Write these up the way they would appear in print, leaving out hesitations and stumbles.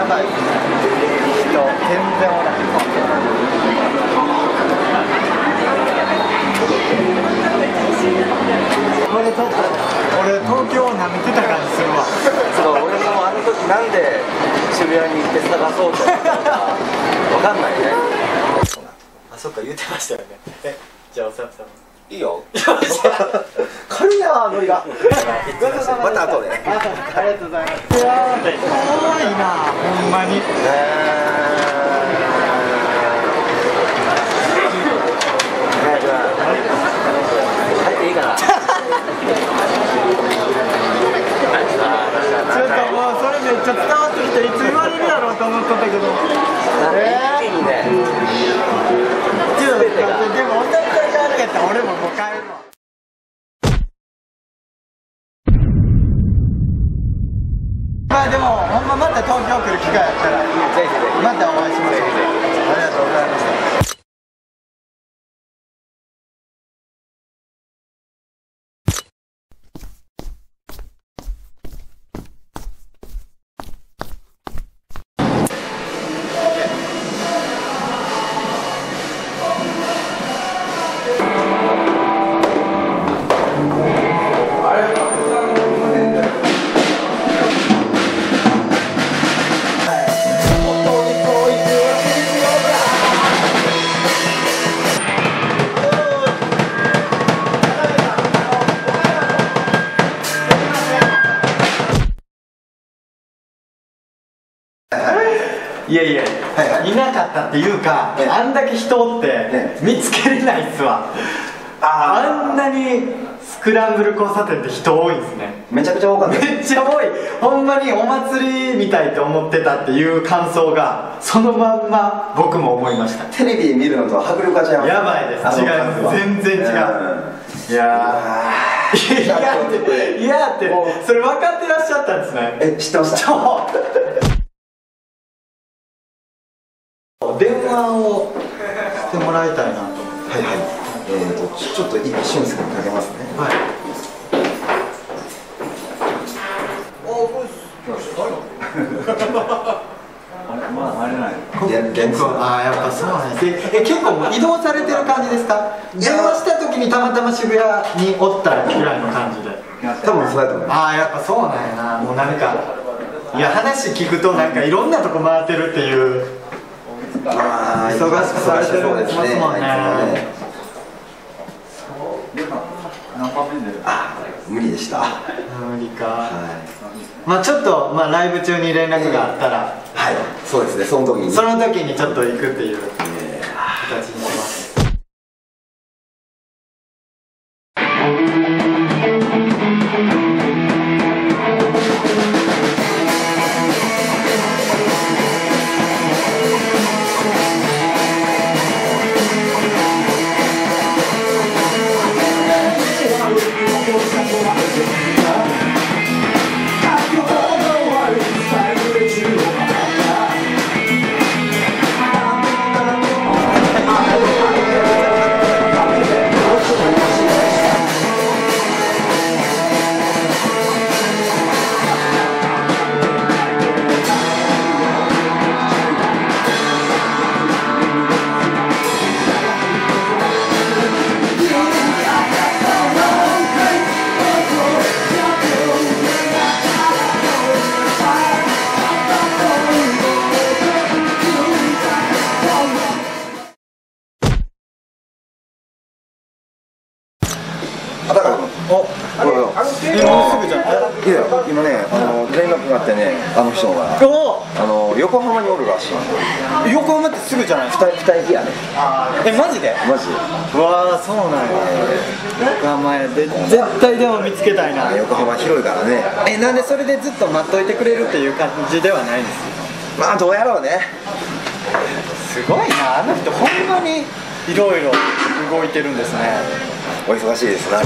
やばい人、全然おらん。俺東京なめてた感じするわ。そう、俺もあの時なんで渋谷に行って探そうと思ったのか分かんないね。あ、そっか、言ってましたよね。え、じゃあおさむさんいいよ。軽いな、ノリが。また後で。ありがとうございます。可愛いな、ほんまに。入っていいかな。ちょっともうそれめっちゃ伝わってきて、いつ言われるやろと思ってたけど。いいね。でも同じ会社あるけど、俺ももう帰るわ。まあでもほんままた東京来る機会あったらぜひぜひまたお会いしましょう。ありがとうございました。いやいや、いなかったっていうか、あんだけ人って見つけれないっすわ。あんなにスクランブル交差点って人多いんですね。めちゃくちゃ多かった。めっちゃ多い。ほんまにお祭りみたいと思ってたっていう感想がそのまんま僕も思いました。テレビ見るのと迫力が違う。やばいです。違います、全然違う。いやー、いやって、いやって、それ分かってらっしゃったんですね。え、知ってました。電話をしてもらいたいなと。はいはい。ちょっと一瞬ですけどかけますね。はい。あれ、まだ慣れない。ああ、やっぱそうなんですね。結構もう移動されてる感じですか？電話した時にたまたま渋谷におったぐらいの感じで。多分そうだと思います。ああ、やっぱそうなんやな。もうなんか、いや話聞くとなんかいろんなとこ回ってるっていう。忙しくされてるんですね。無理でした。無理か。まあちょっとまあライブ中に連絡があったら、はい、そうですね。その時にちょっと行くっていう形にします。今ね、連絡があってね、あの人が横浜におるらしい。横浜ってすぐじゃないですか。2駅やね。え、マジで？マジ。うわー、そうなんや。横浜やで、絶対でも見つけたいな。横浜広いからね。え、なんでそれでずっと待っといてくれるっていう感じではないんですよ。まあどうやろうね。すごいな、あの人ほんまにいろいろ動いてるんですね。お忙しいですな。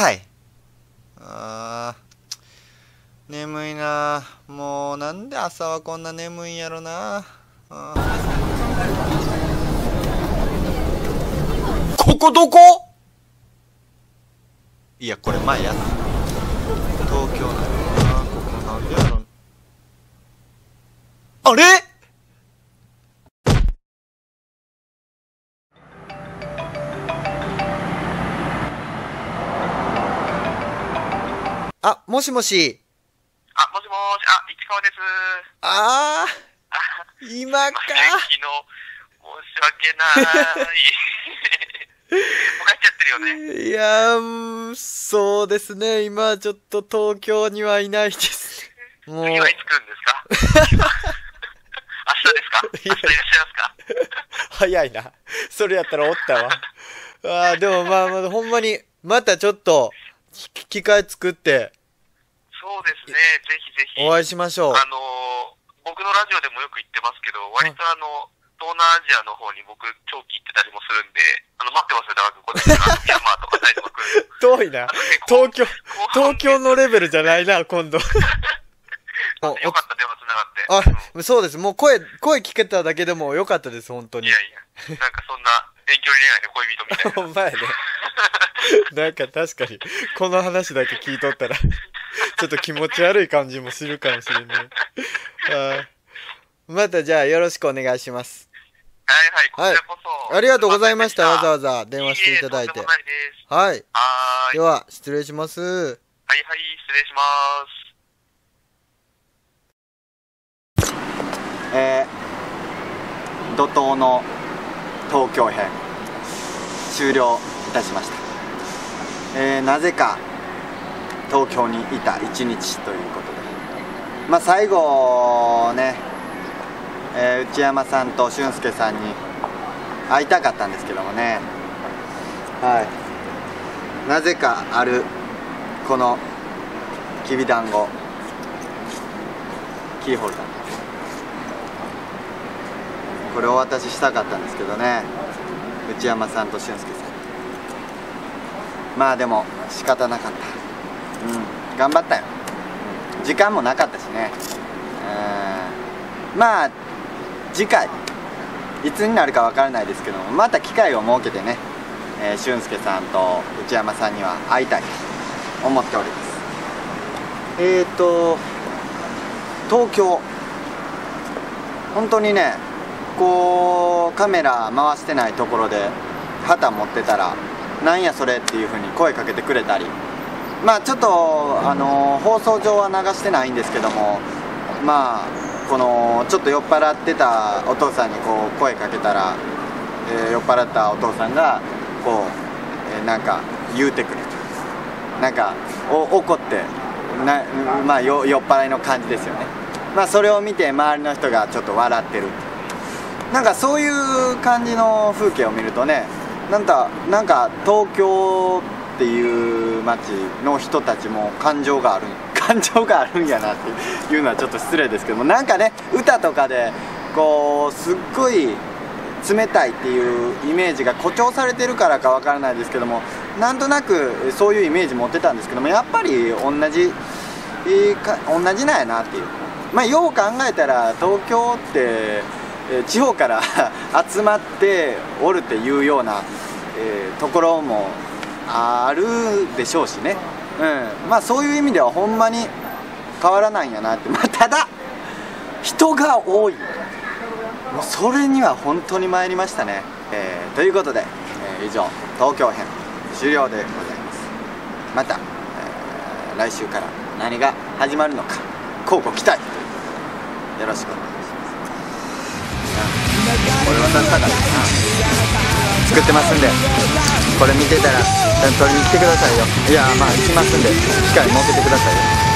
さい。あー、眠いな。もうなんで朝はこんな眠いんやろな。ここどこ？いや、これ前やな。東京なのな。ここなんでやろ。あれ？あ、もしもし。あ、もしもし。あ、市川です。ああ、今か。昨日、申し訳ない。もがっちゃってるよね。いやー、そうですね。今、ちょっと東京にはいないです。もう。次はいつ来るんですか？明日ですか？明日いらっしゃいますか？早いな。それやったらおったわ。あー、でもまあ、まあ、ほんまに、またちょっと、機会作って。そうですね。ぜひぜひ。お会いしましょう。僕のラジオでもよく言ってますけど、割と東南アジアの方に僕、長期行ってたりもするんで、待ってますよ、だからこっちから、ミャンマーとかタイとか来る。遠いな。東京のレベルじゃないな、今度。よかった、電話つながって。あ、そうです。もう声聞けただけでもよかったです、本当に。いやいや。なんかそんな、遠距離恋愛の恋人みたいな。ほんまやね。なんか確かに、この話だけ聞いとったら、ちょっと気持ち悪い感じもするかもしれない。またじゃあよろしくお願いします。はいはい、こちらこそ。ありがとうございました。わざわざ電話していただいて。はい。では、失礼します。はいはい、失礼します。怒涛の東京編、終了いたしました。なぜか東京にいた一日ということで、まあ、最後ね、内山さんと俊介さんに会いたかったんですけどもね、はい、なぜかあるこのきびだんごキーホルダー、これをお渡ししたかったんですけどね、内山さんと俊介さん、まあでも仕方なかった、うん、頑張ったよ、時間もなかったしね、まあ次回いつになるか分からないですけども、また機会を設けてね、俊介さんと内山さんには会いたいと思っております。東京本当にね、こうカメラ回してないところで旗持ってたらなんやそれっていう風に声かけてくれたり、まあちょっと放送上は流してないんですけども、まあこのちょっと酔っ払ってたお父さんにこう声かけたら、酔っ払ったお父さんがこう、なんか言うてくれて、なんか怒ってな、まあ酔っ払いの感じですよね。まあそれを見て周りの人がちょっと笑ってる、なんかそういう感じの風景を見るとね、なんか東京っていう街の人たちも感情があるんやなっていうのはちょっと失礼ですけども、なんかね、歌とかでこうすっごい冷たいっていうイメージが誇張されてるからかわからないですけども、なんとなくそういうイメージ持ってたんですけども、やっぱり同じなんやなっていう、まあよう考えたら東京って地方から集まっておるっていうような、ところもあるでしょうしね、うん、まあそういう意味ではほんまに変わらないんやなって、まあ、ただ人が多い、もうそれには本当に参りましたね、ということで、以上東京編終了でございます。また、来週から何が始まるのか乞うご期待ということでよろしくお願いします。これ渡したから作ってますんで、これ見てたら取りに来てくださいよ。いや、まあ行きますんで機会設けてくださいよ。